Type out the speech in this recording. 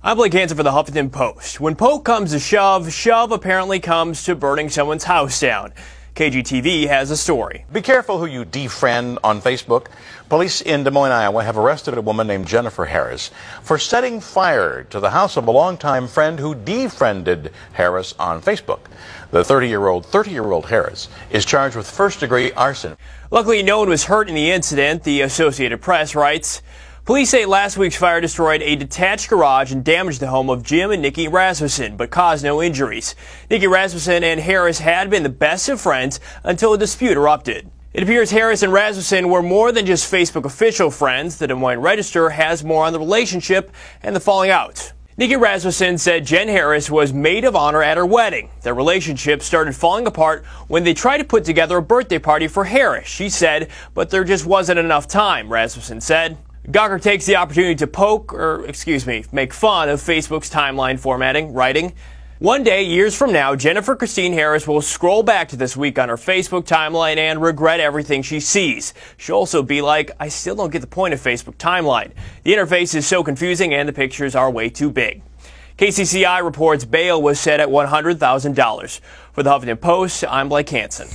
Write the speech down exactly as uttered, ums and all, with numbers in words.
I'm Blake Hansen for the Huffington Post. When poke comes to shove, shove apparently comes to burning someone's house down. K G T V has a story. Be careful who you defriend on Facebook. Police in Des Moines, Iowa have arrested a woman named Jennifer Harris for setting fire to the house of a longtime friend who defriended Harris on Facebook. The thirty-year-old, thirty-year-old Harris is charged with first-degree arson. Luckily, no one was hurt in the incident, the Associated Press writes. Police say last week's fire destroyed a detached garage and damaged the home of Jim and Nikki Rasmussen, but caused no injuries. Nikki Rasmussen and Harris had been the best of friends until a dispute erupted. It appears Harris and Rasmussen were more than just Facebook official friends. The Des Moines Register has more on the relationship and the falling out. Nikki Rasmussen said Jen Harris was maid of honor at her wedding. Their relationship started falling apart when they tried to put together a birthday party for Harris, she said, but there just wasn't enough time, Rasmussen said. Gawker takes the opportunity to poke, or excuse me, make fun of Facebook's timeline formatting, writing, "One day, years from now, Jennifer Christine Harris will scroll back to this week on her Facebook timeline and regret everything she sees. She'll also be like, I still don't get the point of Facebook timeline. The interface is so confusing and the pictures are way too big." K C C I reports bail was set at one hundred thousand dollars. For the Huffington Post, I'm Blake Hansen.